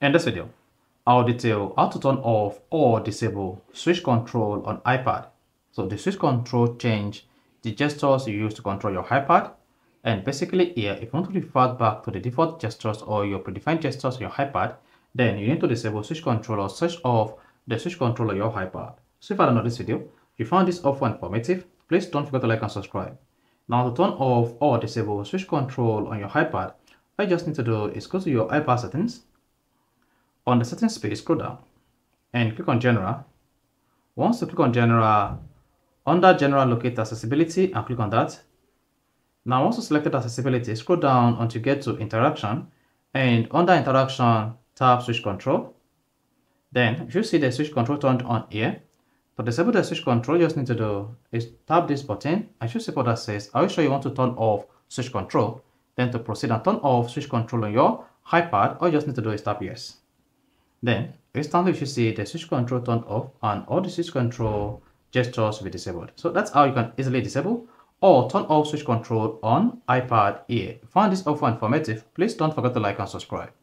In this video, I'll detail how to turn off or disable switch control on iPad. So the switch control change the gestures you use to control your iPad. And basically here, if you want to revert back to the default gestures or your predefined gestures on your iPad, then you need to disable switch control or switch off the switch control on your iPad. So if I don't know this video, if you found this helpful and informative, please don't forget to like and subscribe. Now to turn off or disable switch control on your iPad, all you just need to do is go to your iPad settings. On the settings page, scroll down and click on General. Once you click on General, under General, locate Accessibility and click on that. Now, once you selected Accessibility, scroll down until you get to Interaction, and under Interaction, tap Switch Control. Then, if you see the switch control turned on here, to disable the switch control, you just need to do is tap this button, and you see what that says, "Are you sure you want to turn off switch control?" Then, to proceed and turn off switch control on your iPad, all you just need to do is tap Yes. Then, instantly you should see the switch control turned off and all the switch control gestures will be disabled. So that's how you can easily disable or turn off switch control on iPad Air. If you found this helpful and informative, please don't forget to like and subscribe.